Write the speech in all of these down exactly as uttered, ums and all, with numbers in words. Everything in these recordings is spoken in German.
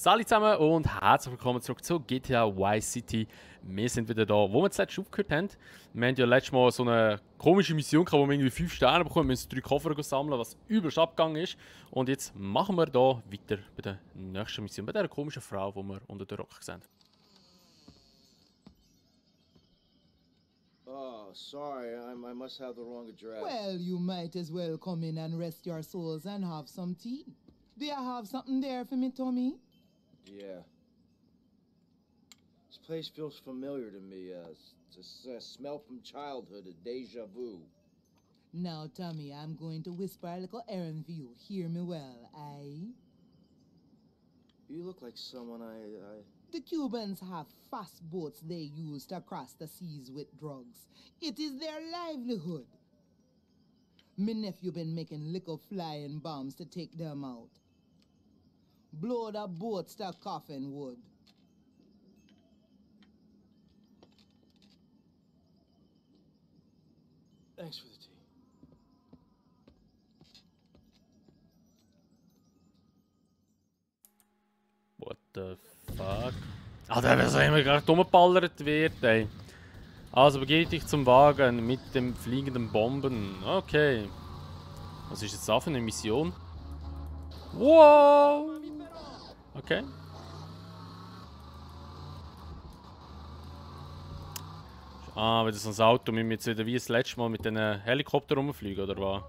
Salut zusammen und herzlich willkommen zurück zu G T A Vice City. Wir sind wieder da, wo wir das letzte aufgehört haben. Wir haben ja letztes Mal so eine komische Mission gehabt, wo wir irgendwie fünf Sterne bekommen. Wir müssen drei Koffer sammeln, was übelst abgegangen ist. Und jetzt machen wir da weiter bei der nächsten Mission, bei dieser komischen Frau, die wir unter der Rock sehen. Oh, sorry, I'm, I must have the wrong address. Well, you might as well come in and rest your souls and have some tea. Do you have something there for me, Tommy? Yeah. This place feels familiar to me. Uh, it's a smell from childhood, a deja vu. Now, Tommy, I'm going to whisper a little errand for you. Hear me well, aye? You look like someone I, I... The Cubans have fast boats they used to cross the seas with drugs. It is their livelihood. Me nephew been making little flying bombs to take them out. Blow the boats to coffin wood. Thanks for the tea. What the fuck? Alter, was immer gerade rumgeballert wird, ey. Also begebe dich zum Wagen mit dem fliegenden Bomben. Okay. Was ist jetzt da für eine Mission? Wow! Okay. Ah, weil das ist ein Auto, müssen wir jetzt wieder wie das letzte Mal mit den Helikopter rumfliegen, oder was?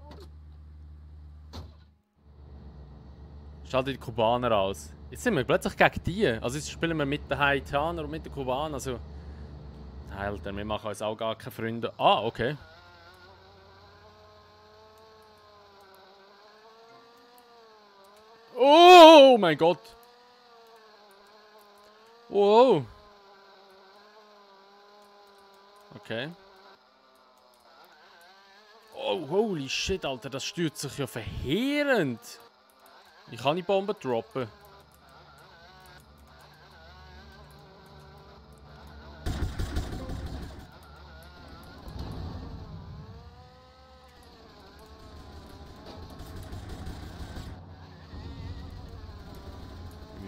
Schalte die Kubaner aus. Jetzt sind wir plötzlich gegen die. Also jetzt spielen wir mit den Haitianern und mit den Kubanern. Also, Alter, wir machen uns auch gar keine Freunde. Ah, okay. Oh mein Gott. Wow. Okay. Oh, holy shit, Alter, das stürzt sich ja verheerend. Ich kann die Bombe droppen.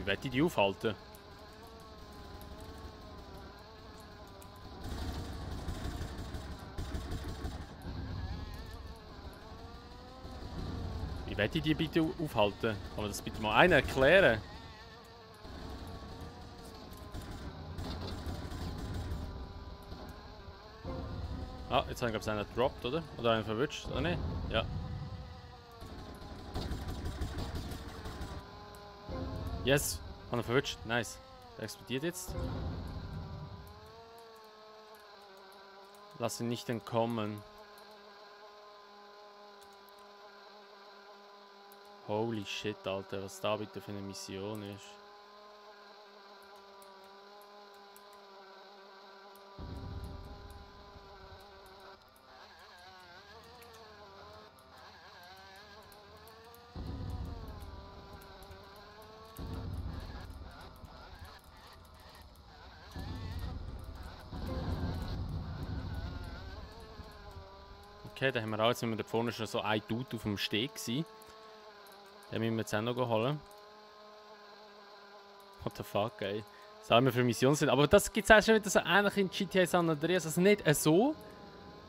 Wie werde ich die aufhalten? Wie werde ich die bitte aufhalten? Kann man das bitte mal einer erklären? Ah, jetzt haben wir einen gedroppt, oder? Oder einen verwünscht, oder nicht? Ja. Yes! Haben wir verwünscht. Nice. Der explodiert jetzt. Lass ihn nicht entkommen. Holy shit, Alter, was da bitte für eine Mission ist. Okay, da haben wir auch, jetzt sind wir da vorne schon so ein Dude auf dem Steg gewesen. Den müssen wir jetzt auch noch holen. What the fuck, ey. Das haben wir für Missionen sind. Aber das gibt es auch schon wieder so ähnlich in G T A San Andreas. Also nicht so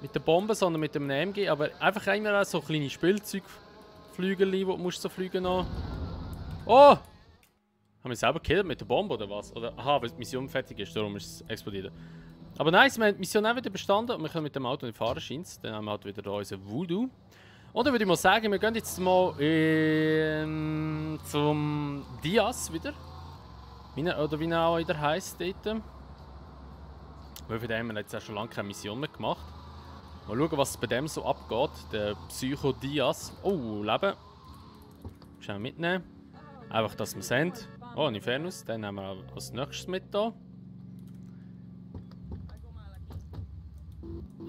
mit der Bombe, sondern mit dem M G. Aber einfach immer auch so kleine Spielzeugflügel, die du musst so fliegen noch. Oh! Haben wir selber gekillt mit der Bombe oder was? Oder, aha, weil die Mission fertig ist, darum ist es explodiert. Aber nice, wir haben die Mission auch wieder bestanden und wir können mit dem Auto nicht fahren, scheint's. Dann haben wir halt wieder da unseren Voodoo. Und dann würde ich mal sagen, wir gehen jetzt mal in, zum Diaz wieder. Wie, oder wie er auch wieder heisst dort. Weil für den haben wir jetzt auch schon lange keine Mission mehr gemacht. Mal schauen, was bei dem so abgeht. Der Psycho Diaz. Oh, Leben. Schnell mitnehmen. Einfach, dass wir es haben. Oh, in Fairness. Den nehmen wir als nächstes mit hier.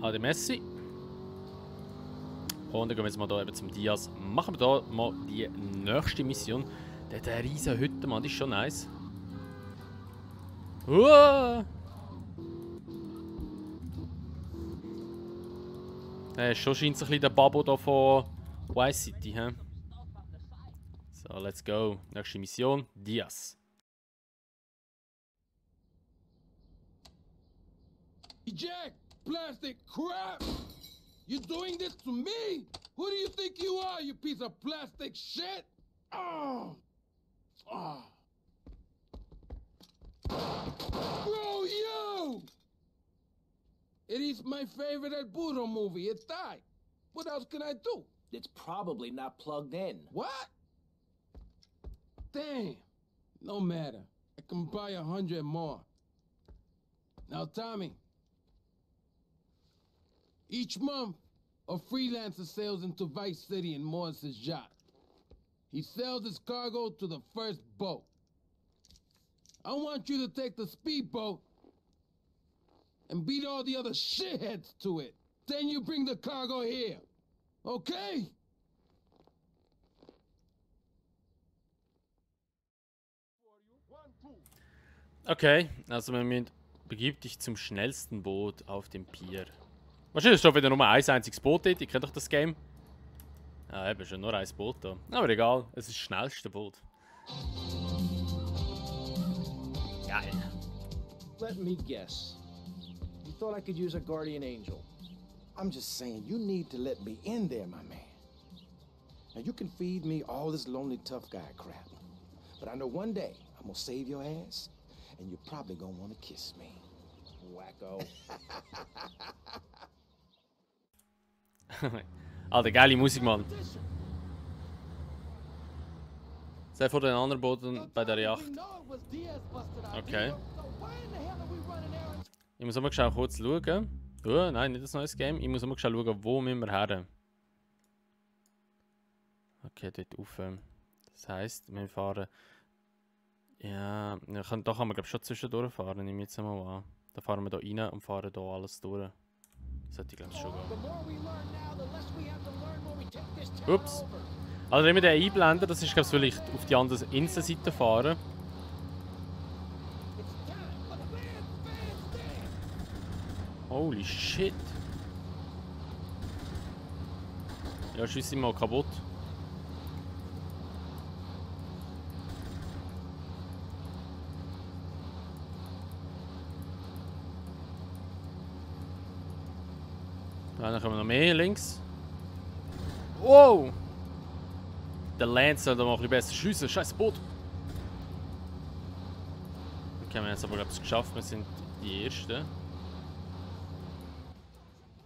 Ade Messi. Und dann gehen wir jetzt mal da eben zum Diaz. Machen wir da mal die nächste Mission. Der hat eine riesige Hütte, Mann, das ist schon nice. Uah! Der ist schon scheint so ein bisschen der Babbo da von Vice City, hä? So, let's go. Nächste Mission, Diaz. Jack, plastic crap! You're doing this to me? Who do you think you are, you piece of plastic shit? Oh! Oh! Bro, yo! It is my favorite El Burro movie, it's tied. What else can I do? It's probably not plugged in. What? Damn. No matter. I can buy a hundred more. Now, Tommy. Each month, a freelancer sails into Vice City and moors his yacht. He sells his cargo to the first boat. I want you to take the speedboat and beat all the other shitheads to it. Then you bring the cargo here. Okay? Okay, also man begibt dich zum schnellsten Boot auf dem Pier. Wahrscheinlich ist doch wieder nur ein einziges Boot dort. Ich kenne doch das Game. Ah, eben schon nur ein Boot da. Aber egal, es ist das schnellste Boot. Geil. Let me guess. You thought I could use a guardian angel. I'm just saying, you need to let me in there, my man. Now you can feed me all this lonely tough guy crap. But I know one day I'm gonna save your ass and you're probably gonna wanna kiss me. Wacko. Alter, geile Musik, Mann. Sei vor den anderen Booten bei der Yacht. Okay. Ich muss aber schnell kurz schauen. Oh, nein, nicht das neues Game. Ich muss aber schnell schauen, wo müssen wir her. Okay, dort rauf. Das heisst, wir fahren... Ja, da kann man glaube ich schon zwischendurch fahren. Nehme ich jetzt mal an. Dann fahren wir da rein und fahren hier alles durch. Das sollte ich glaube ich schon gehen. Ups. Also wenn wir den einblenden, das ist glaube ich, weil ich auf die andere Inselseite fahren. Holy shit. Ja, schieße ich mal kaputt. Ja, dann kommen wir noch mehr links. Wow! Der Lance soll da mal ein bisschen besser schiessen. Scheiß Boot! Okay, wir haben es aber glaube ich geschafft. Wir sind die Ersten.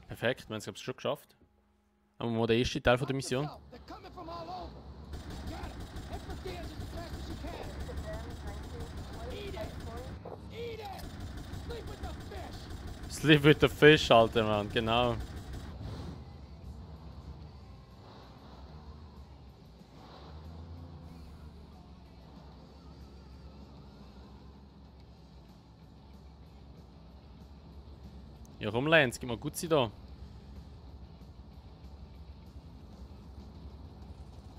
Perfekt, wir haben es glaube ich schon geschafft. Aber mal der erste Teil von der Mission. Sleep with the fish, Alter, Mann, genau. Ja, komm, Lance, gib mal gut sie da.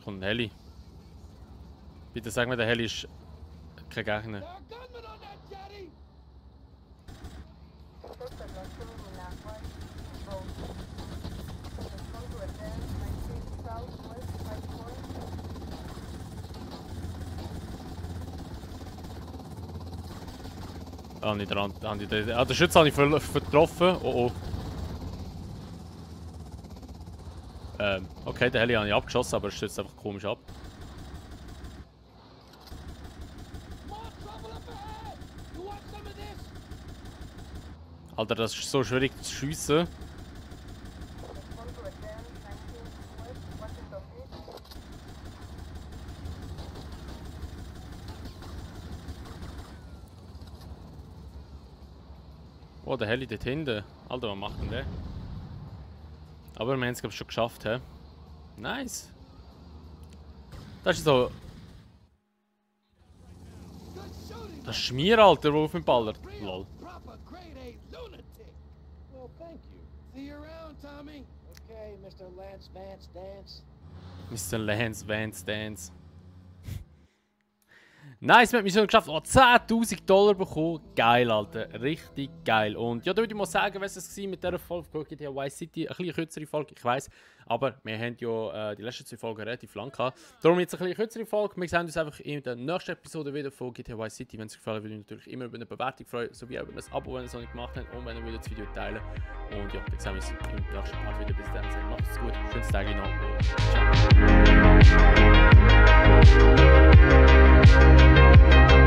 Kommt ein Heli. Bitte sag mir, der Heli ist kein Gegner. Ah, nicht dran. Ah, den Schütz habe ich ver vertroffen. Oh oh. Ähm, okay, den Heli habe ich abgeschossen, aber er stürzt einfach komisch ab. Alter, das ist so schwierig zu schiessen. Oh, der Heli dort hinten. Alter, was macht denn der? Aber wir haben es glaube ich schon geschafft, hä? Nice! Das ist so... Das ist mir, Alter, der auf mich ballert. Lol. Mister Lance Vance Dance. Mister Lance Vance Dance. Nice, wir haben Mission geschafft. Oh, zehntausend Dollar bekommen. Geil, Alter. Richtig geil. Und ja, da würde ich mal sagen, was es war mit dieser Folge von G T A Vice City. Eine bisschen kürzere Folge, ich weiß. Aber wir haben ja äh, die letzten zwei Folgen relativ lang gehabt. Darum jetzt eine bisschen kürzere Folge. Wir sehen uns einfach in der nächsten Episode wieder von G T A Vice City. Wenn es euch gefallen, würde ich mich natürlich immer über eine Bewertung freuen, sowie auch über ein Abo, wenn ihr es noch nicht gemacht habt. Und wenn ihr wieder das Video teilen. Und ja, dann sehen wir uns im nächsten Part wieder. Bis dann. Macht's gut. Schönes Tag noch. Ciao. Thank you.